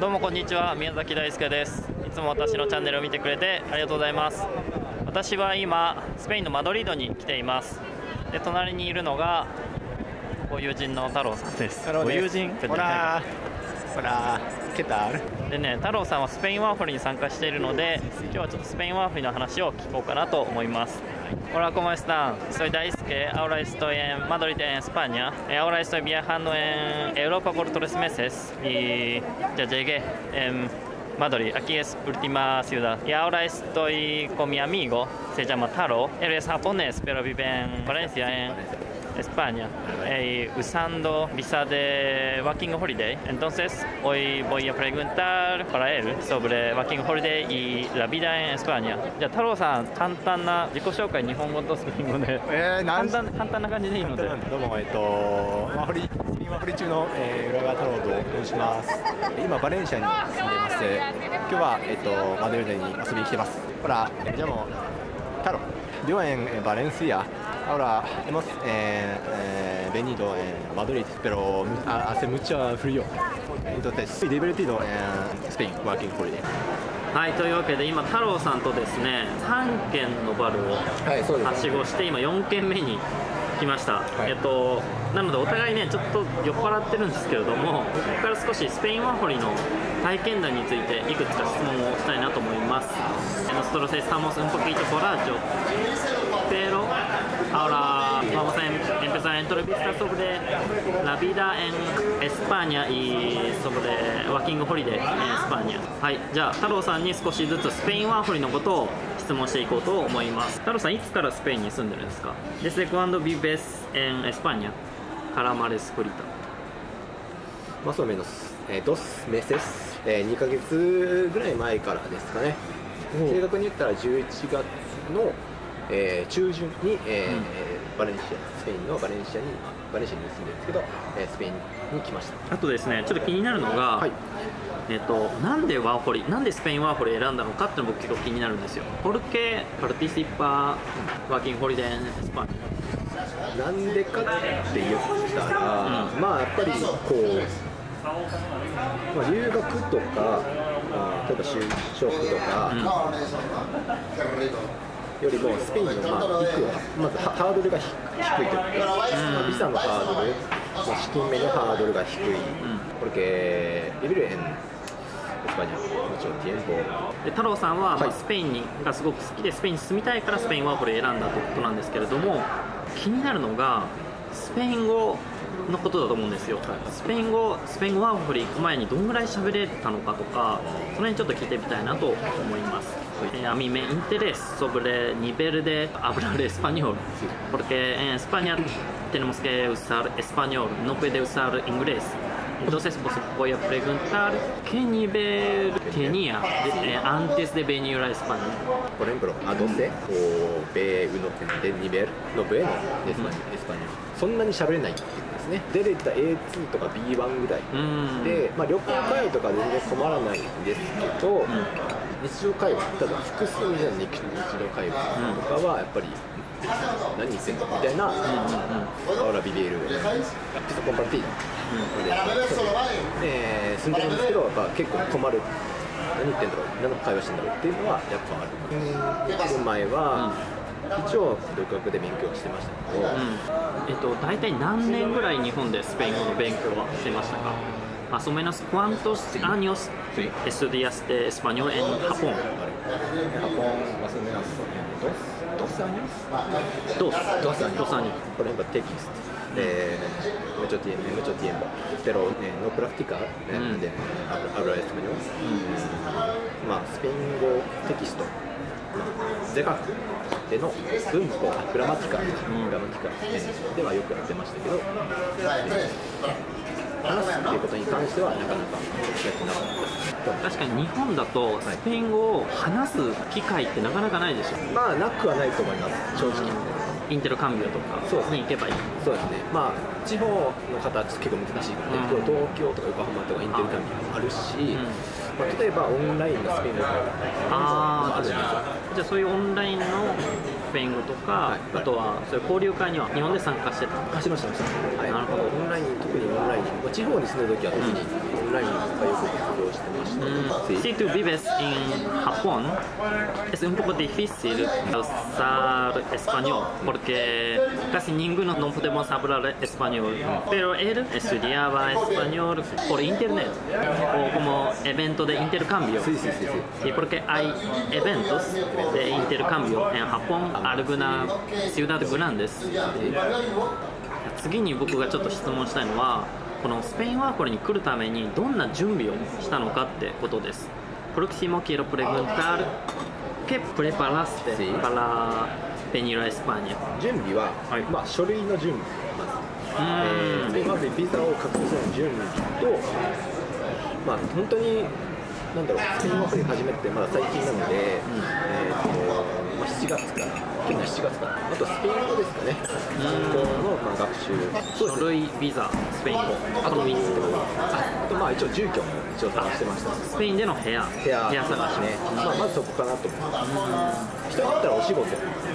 どうもこんにちは、宮崎大輔です。いつも私のチャンネルを見てくれてありがとうございます。私は今スペインのマドリードに来ています。で、隣にいるのがご友人の太郎さんです。ご友人ほらほら、ケタルでね、太郎さんはスペインワーホリに参加しているので、今日はちょっとスペインワーホリの話を聞こうかなと思います。Hola, ¿cómo están? Soy Daisuke, ahora estoy en Madrid, en España. Ahora estoy viajando en Europa por 3 meses y ya llegué en Madrid. Aquí es última ciudad. Y ahora estoy con mi amigo, se llama Taro. Él es japonés, pero vive en Valencia, en España, usando visa de Working Holiday. Entonces, hoy voy a preguntar para él sobre Working Holiday y la vida en España. Ya, Taro-san, 簡単な自己紹介、日本語とスペイン語で。簡単な感じでいいので。どうも、ワーホリ中の浦川太郎と申します。今バレンシアに住んでいます。今日はマドリードに遊びに来てます。ほら、じゃあもう太郎。ではバレンシア。Ahora hemos venido a Madrid, pero hace mucho frío. Entonces, muy divertido en Spain, working holiday. はい、というわけで今太郎さんとですね、3軒のバルをはしごして今4軒目に来ました。なのでお互いね、ちょっと酔っ払ってるんですけれども、ここから少しスペインワーホリの体験談についていくつか質問をしたいなと思います。Nosotros estamos un poquito borrachos, pero ahora vamos a empezar la entrevista sobre la vida en España y sobre Working Holiday en España. はい、じゃあ太郎さんに少しずつスペインワーホリのことを質問していこうと思います。太郎さん、いつからスペインに住んでるんですか？ Desde cuando vives en España? Calamares frita. Más o menos 2 meses、2ヶ月ぐらい前からですかね。正確に言ったら11月の中旬にバレンシア、スペインのバレンシアに住んでるんですけど、スペインに来ました。あとですね、ちょっと気になるのが、はい、なんでスペインワーホリ選んだのかっていうの僕結構気になるんですよ。ポルケパルティシパワーキングホリデーエスパニア。なんでかって言ったら、うん、まあやっぱりこう、まあ、留学とか、例えば就職とか。うんよりもスペインのまずハードルが低いというか、ビザのハードル、資金面のハードルが低い。porque vivir en España mucho tiempo。で、太郎さんはスペインがすごく好きで、スペインに住みたいからスペインワーホリ選んだということなんですけれども、気になるのがスペイン語のことだと思うんですよ。スペイン語ワーホリ行く前にどんぐらい喋れたのかとか、その辺ちょっと聞いてみたいなと思います。A mí me interesa sobre el nivel de hablar español, porque en España tenemos que usar español, no puede usar inglés. Entonces pues voy a preguntar qué nivel tenía antes de venir a España. Por ejemplo, a 12 o B1 de nivel, no B1 de España. そんなに喋れないっていうですね。出れた A2 とか B1 ぐらいで、まあ旅行会とか全然困らないんですけど。日常会話、ただ複数じゃない日常会話とかはやっぱり何してんのみたいな、オラビビエル、ピソコンパルティー、住んでるんですけど、やっぱ結構困る、何言ってんだろう、何の会話してんだろうっていうのはやっぱある。来る前は、一応独学で勉強してましたけど、大体何年ぐらい日本でスペイン語の勉強はしてましたか？Más o menos cuántos años estudiaste español en Japón? En Japón más o menos 2 años. Dos años. Por ejemplo, texto. Mucho tiempo. Pero no practicar hablar español. Español texto.ゼカでの文法、グラマティカではよくやってましたけど、話すっていうことに関してはなかなかやってなかったです。確かに日本だとスペイン語を話す機会ってなかなかないでしょ。まあなくはないと思います。正直。インテルカンビオとかに行けばいい。そうですね。まあ地方の方は結構難しいからね。東京とか横浜とかインテルカンビオもあるし。例えばオンラインのスペイン語とか、じゃあそういうオンラインのスペイン語とか、あとはそういう交流会には日本で参加してました。なるほど。オンライン、特にオンラインの地方に住んでる時は特にオンラインとかよく利用してました。Si tú vives en Japón es un poco difícil usar español porque casi ninguno no podemos hablar español. Pero él estudiaba español por internet o como evento de intercambio. Sí, porque hay eventos de intercambio en Japón, algunas ciudades grandes. 次に僕がちょっと質問したいのは、このスペインワーホルに来るためにどんな準備をしたのかってことです。Próximo quiero preguntar qué preparaste para venir a España. 準備は、まあ書類の準備まずビザを確保する準備と、まあ本当になんだろう、スペインワーホル始めてまだ最近なので、7月から。7月からあとスペイン語ですかね、の学習、書類、ビザ、スペイン語、あと3つとか、あとまあ一応、住居も一応探してました、スペインでの部屋探しね、まずそこかなと思います、人によったらお仕事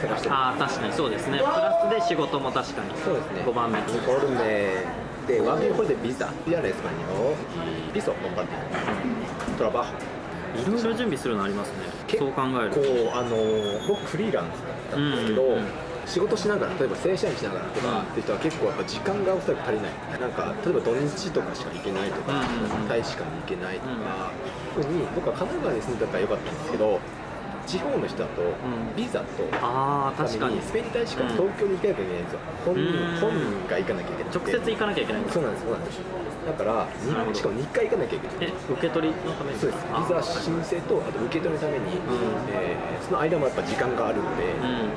探してます、確かにそうですね、プラスで仕事も確かに、5番目。で、ワーキングホリデービザ、ビアレスパニオ、ビソ、コンパティ、トラバハ。いろいろ準備するのありますね。そう考えると僕フリーランスだったんですけど、仕事しながら、例えば正社員しながらとかって人は結構やっぱ時間がおそらく足りない、なんか例えば土日とかしか行けないとか、大使館に行けないとか、特に僕は神奈川に住んでたからよかったんですけど、地方の人だとビザと確かにスペイン大使館、東京に行かなきゃいけないんですよ。本人が行かなきゃいけない、直接行かなきゃいけないんです。そうなんですだから、しかも2回行かなきゃいけない。受け取りのために。そうです。ビザ申請と、あと受け取りのために、その間もやっぱ時間があるので、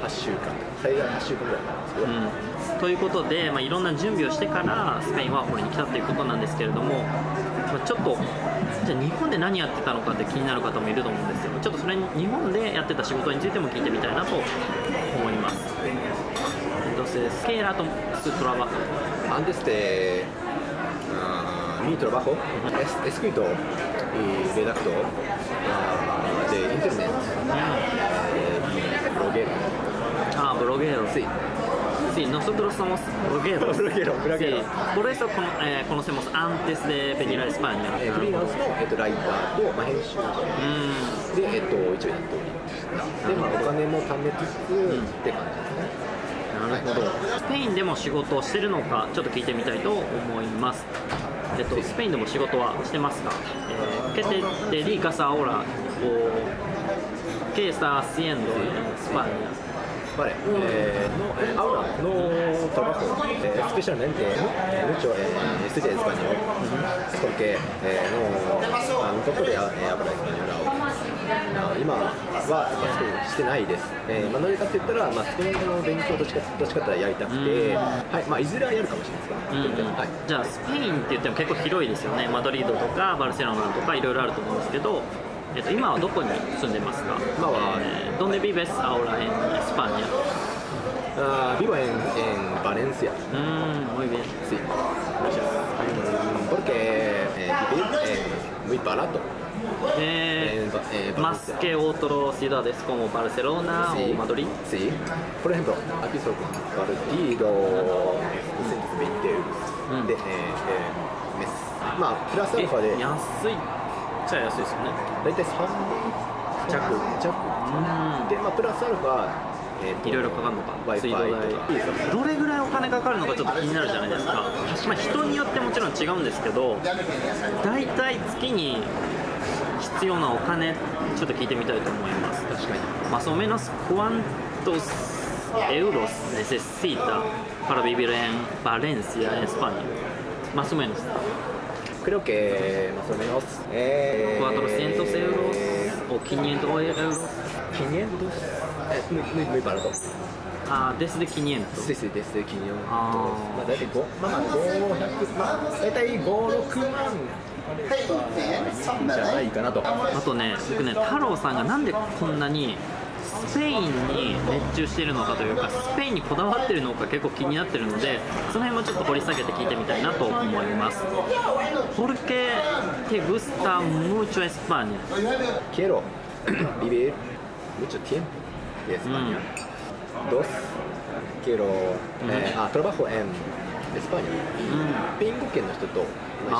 8週間、最大8週間ぐらいなんですけど。ということで、いろんな準備をしてからスペインワーホルに来たということなんですけれども、ちょっとじゃあ日本で何やってたのかって気になる方もいると思うんですけど、ちょっとそれに日本でやってた仕事についても聞いてみたいなと思います。Entonces, ¿qué era tu trabajo? Antes de mi trabajo es escritor y redactor de internet y bloguero. Ah, bloguero. Sí. Sí, nosotros somos blogueros. Sí, por eso conocemos antes de venir a España. Freelance のライターと編集者で一応やっておりました。で、お金も貯めつつって感じですね。なるほど。スペインでも仕事をしてるのかちょっと聞いてみたいと思います。スペインでも仕事はしてますか？¿Qué te dedicas ahora? ¿Qué estás haciendo en España? Vale, ahora no trabajo especialmente mucho en estudiar español porque no tampoco hablo español ahora. 今はしてないです。何かって言ったらスペイン語の勉強どっちかってやりたくて、いずれはやるかもしれないですが、じゃあスペインって言っても結構広いですよね。マドリードとかバルセロナとかいろいろあると思うんですけど。今はどこに住んでますか？今は¿Dónde vives ahora en España? Vivo en Valencia. Muy bien. Sí. Gracias. Porque vivir es muy barato. Más que otras ciudades como Barcelona o Madrid. Sí. Por ejemplo, aquí solo partido 120 euros de mes. Plus alfa de. 安い。めっちゃ安いですよね。大体300弱で、プラスアルファいろいろかかるのか、水道代とかどれぐらいお金かかるのかちょっと気になるじゃないですか。人によってもちろん違うんですけど、大体月に必要なお金ちょっと聞いてみたいと思います。確かに。Más o menos cuántos euros necesita para vivir en Valencia, en España. Más o menos.Creo que más o menos 400 euros o 500 euros. 500 es muy barato. Ah, desde 500. Sí, desde 500. Ah, $5,6万じゃないかなと。あとね、僕ね、太郎さんがなんでこんなにスペインに熱中しているのかというか、スペインにこだわってるのか結構気になってるので、その辺もちょっと掘り下げて聞いてみたいなと思います。¿Por qué te gusta mucho España? Quiero vivir mucho tiempo en España. Dos, quiero trabajo en エスパーニャの、うん、ペイン語圏の人と一緒に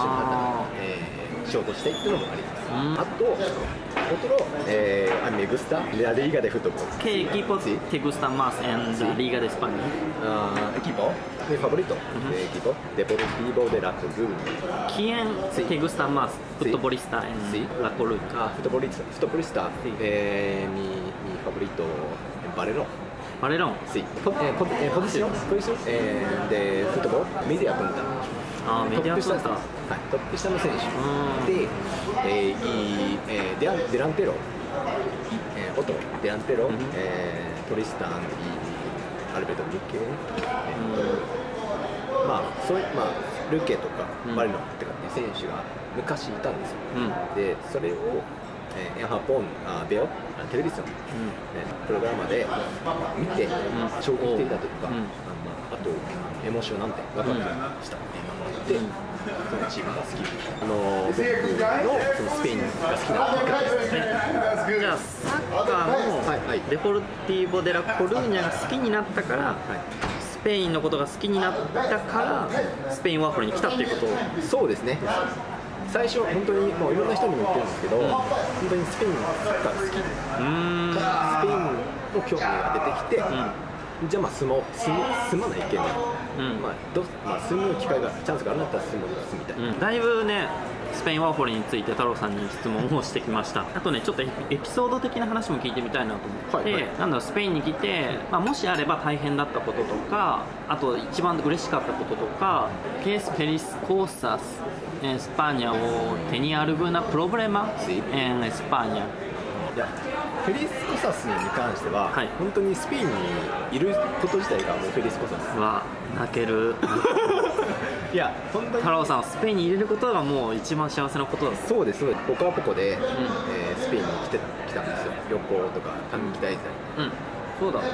仕事してっていうのもあります、うん、あとotro me gusta la liga de fútbol. ¿Qué equipo te gusta más en la liga de España? Equipo, mi favorito, equipo Deportivo de la Coruña. ¿Quién te gusta más futbolista en la Coruña? Futbolista, mi favorito en Barcelona. Barcelona. Sí. Posición de fútbol media punta. Ah, media punta. はい、トップ下の選手で、デランテロ、オトデランテロ、トリスタン、アルベルト・ルケ、ルケとかバレノっていう選手が昔いたんですよ。で、それをエンハポンベオテレビジョンプログラマで見て衝撃的だとか、あとエモーションなんてワクワクしたっていうのもあって。そのチームが好き。スペインが好きなわけです。じゃあサッカーのデポルティーボ・デラ・コルーニャが好きになったから、スペインのことが好きになったから、スペインワーホルに来たっていうこと。そうですね。最初本当にもういろんな人にも言ってるんですけど、本当にスペインが好き。スペインの興味が出てきて。じゃあまあ住まないけど、住む機会がチャンスがあるんだったら住みたい、うん、だいぶねスペインワーホリについて太郎さんに質問をしてきました。あとねちょっとエピソード的な話も聞いてみたいなと思って、なんだろうスペインに来て、まあ、もしあれば大変だったこととかあと一番嬉しかったこととかケースペリスコーサスエスパーニャを手にあるぐなプロブレマエスパーニャフェリスコサスに関しては、はい、本当にスペインにいること自体がもうフェリスコサスは泣けるいや本当に太郎さんはスペインにいることがもう一番幸せなことだ。そうですそうです。ポカポコで、スペインに来たんですよ。旅行とか短期滞在、そうだち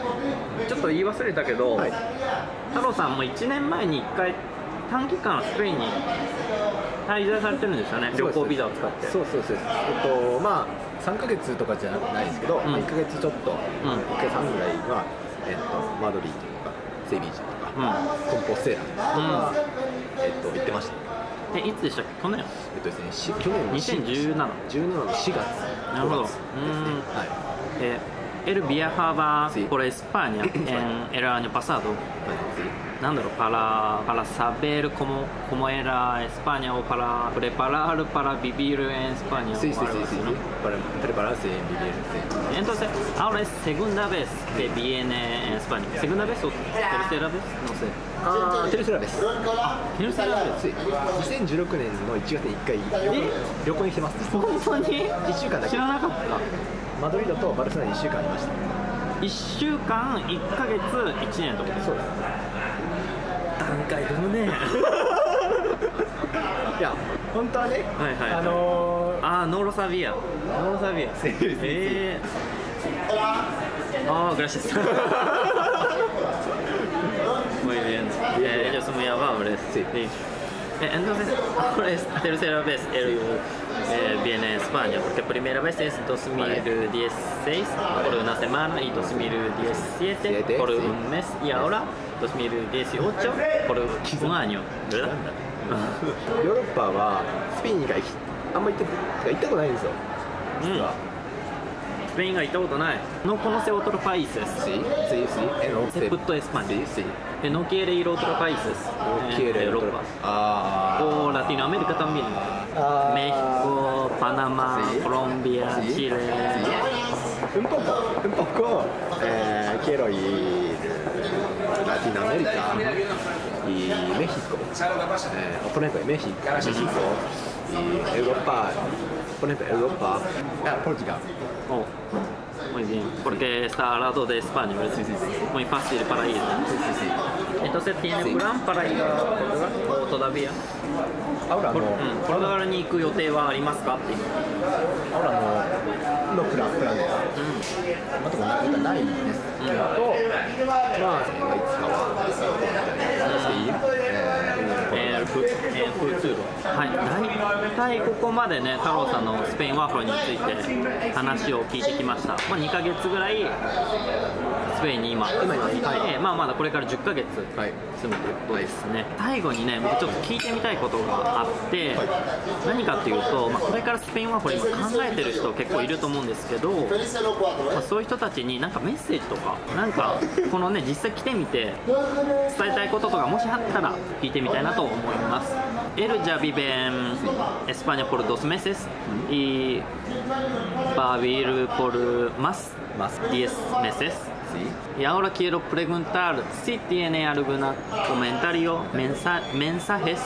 ょっと言い忘れたけど、はい、太郎さんも1年前に1回短期間スペインに滞在されてるんですよね。旅行ビザを使ってそうそうそう。まあ3ヶ月とかじゃないですけど、1ヶ月ちょっと、1回3ぐらいは、マドリードとか、セビージとか、コンポステーラとか、行ってました。いつでしたっけ、去年？去年の2017の4月。なるほど。エルビアハーバー、これエスパーニャ、エラーニョパサード。なんだろう、para saber cómo era España o para preparar para vivir en España. Sí, sí, sí, para prepararse en vivir en España. Entonces, ahora es segunda vez que viene en España. ¿Segunda vez o tercera vez? No sé. Ah, tercera vez. Tercera vez. Sí. 2016年の1月に1回旅行に来てます。本当に？1週間だけ。知らなかった。マドリードとバルセロナに1週間いました。1週間、1ヶ月、1年とか。そうです。段階踏むねいや本当はねノーロサビアああグラシアスmuy bien ellos muy amables sí entonces ahora es tercera vez él viene a España porque primera vez es 2016 por una semana y 2017 por un mes y ahora2018 por un año, ¿verdad? ヨーロッパはスペインにあんまり行ったことないんですよ。スペインが行ったことない。No conoce otro país. Sí, sí, sí. Excepto España. Sí, sí. No quiere ir otro país. No quiere Europa. O Latinoamérica también. México, Panamá, Colombia, Chile. Un poco quiero ir.Latinoamérica y México, por ejemplo México y Europa, por ejemplo Europa, Portugal. Oh, muy bien, porque está al lado de España, ¿verdad? Sí, sí, sí. Muy fácil para ir. Sí, sí, sí. Entonces tiene plan para ir a Portugal o todavía. Ahora no. ¿Portugal に行く予定はありますか？ Ahora no. No plan. まだまだないです。とまあいつかはそういったりしてはい、大体ここまでね、太郎さんのスペインワーホルについて話を聞いてきました。まあ、2ヶ月ぐらいスペインに今いて、まあまだこれから10ヶ月住むということですね。最後にね、僕ちょっと聞いてみたいことがあって、何かというと、まあ、これからスペインワーホル今考えてる人結構いると思うんですけど、まあ、そういう人たちになんかメッセージとか、なんかこのね、実際来てみて伝えたいこととかもしあったら聞いてみたいなと思います。Él ya vive en España por 2 meses y va a vivir por más 10 meses. Sí. Y ahora quiero preguntar si tiene algún comentario, mensajes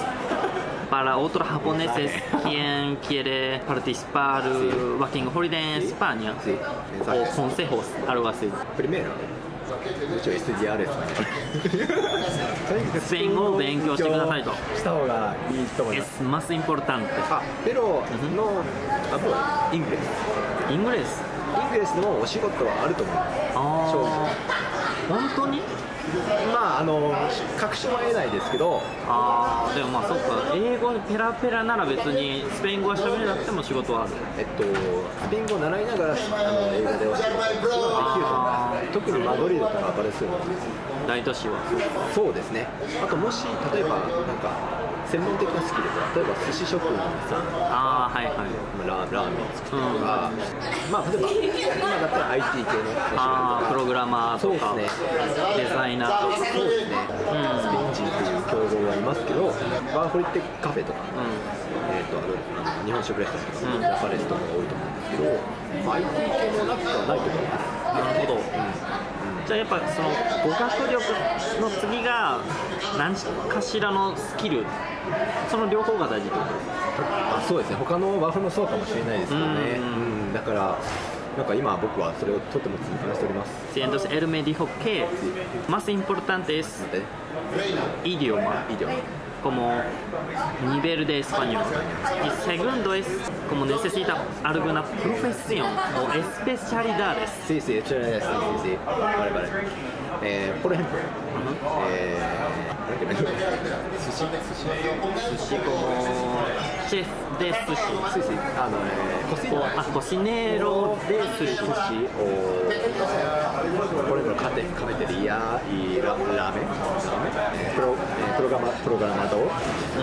para otros japoneses quien quiere participar Working Holiday en España o consejos, algo así. Primero.SGR ですね。スペイン語を勉強してくださいと。した方がいいと思います。Es más importante. あ、ペロのイングレス。イングレス。イングレスのお仕事はあると思います。本当に？まあ確証は得ないですけど、ああでもまあそっか、英語ペラペラなら別にスペイン語は喋れなくても仕事はある。スペイン語を習いながら英語でお仕事できるとか、特にマドリードとかバルセロナ大都市はそうですね。あともし例えばなんか専門的なスキルで、例えば寿司職人さんとか、ラーメン作ったとか、まあ例えば今だったら IT 系のプログラマーとかデザイナーとか、そうですね、スペイン人っていう競合はいますけど、ワーホリってカフェとか日本食レストランとか出される人が多いと思うんですけど、IT 系の中はないと思います。なるほど。じゃあやっぱその語学力の次が何かしらのスキル、その両方が大事ってことですか？そうですね、他のワーホリもそうかもしれないですけどね、だからなんか今僕はそれをとても痛感しております。Entonces él me dijo que más importante es idioma como nivel de español y segundo es como necesita alguna profesión o especialidades. Sí, sí, especialidades, sí, sí, sí. Vale, vale. Por ejemplo, sushi como chef de sushi. Sí, sí. Cocinero de sushi. O por ejemplo, cafetería y ramen. Programador y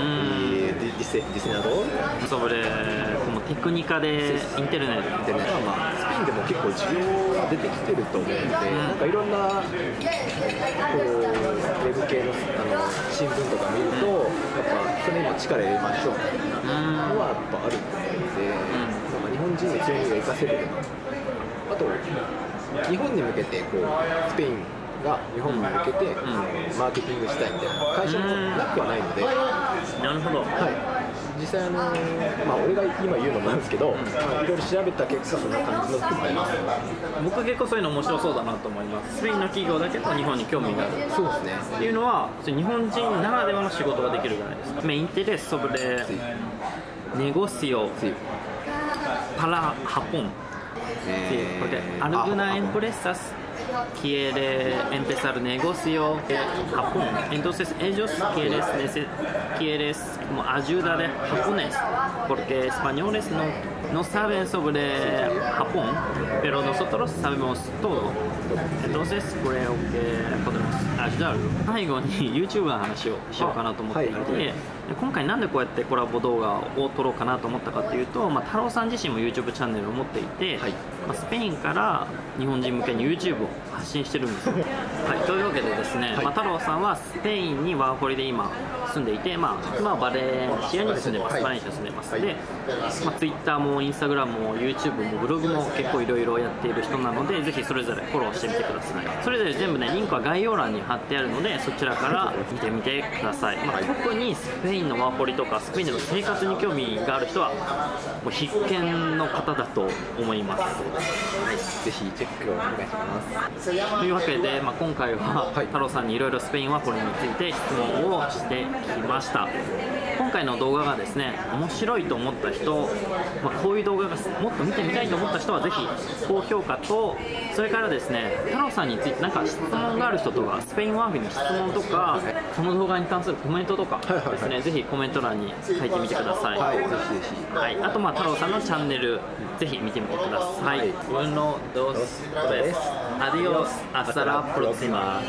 diseñador. Sobre como técnica de internet. Internet. まあスペインでも結構需要が出てきてると思うので、なんかいろんなこうウェブ系の新聞とか見ると、やっぱそれにも力入れましょうみたいなのはやっぱあると思うので、日本人の強みが生かせるとか、あと日本に向けてこうスペインが日本に向けてマーケティングしたいみたいな会社もなくはないので、なるほど。はい。実際まあ俺が今言うのもなんですけど、いろいろ調べた結果そんな感じの作ります。僕結構そういうの面白そうだなと思います。スペインの企業だけど日本に興味がある。そうですね。っていうのは日本人ならではの仕事ができるじゃないですか。Me interesa sobre negocio para Japón. Porque algunas empresas quiere empezar negocio en Japón, entonces ellos quieren ayuda de japonés, porque españoles no saben sobre Japón, pero nosotros sabemos todo, entonces creo que podemos ayudar. 最後に YouTube の話をしようかなと思っていて、今回なんでこうやってコラボ動画を撮ろうかなと思ったかというと、太郎さん自身も YouTube チャンネルを持っていて、スペインから日本人向けに YouTube を発信してるんですよ。はい、というわけでですね、太郎さんはスペインにワーホリで今住んでいて、今はバレンシアに住んでます。バレンシアに住んでます。で、Twitter も Instagram も YouTube もブログも結構いろいろやっている人なので、ぜひそれぞれフォローしてみてください。それぞれ全部ね、リンクは概要欄に貼ってあるので、そちらから見てみてください。特にスペインのワーホリとかスペインでの生活に興味がある人はもう必見の方だと思います。ぜひチェックをお願いします。というわけで、今回は太郎さんにいろいろスペインワーホリについて質問をしてきました。今回の動画がですね、面白いと思った人、こういう動画がもっと見てみたいと思った人はぜひ高評価と、それからですね、太郎さんについて何か質問がある人とか、スペインワーホリの質問とか、この動画に関するコメントとかですね、ぜひコメント欄に書いてみてください。はい、ぜひぜひ。はい、あとまあ太郎さんのチャンネル、ぜひ見てみてください。Uno, dos, tres. Adiós. Hasta la próxima.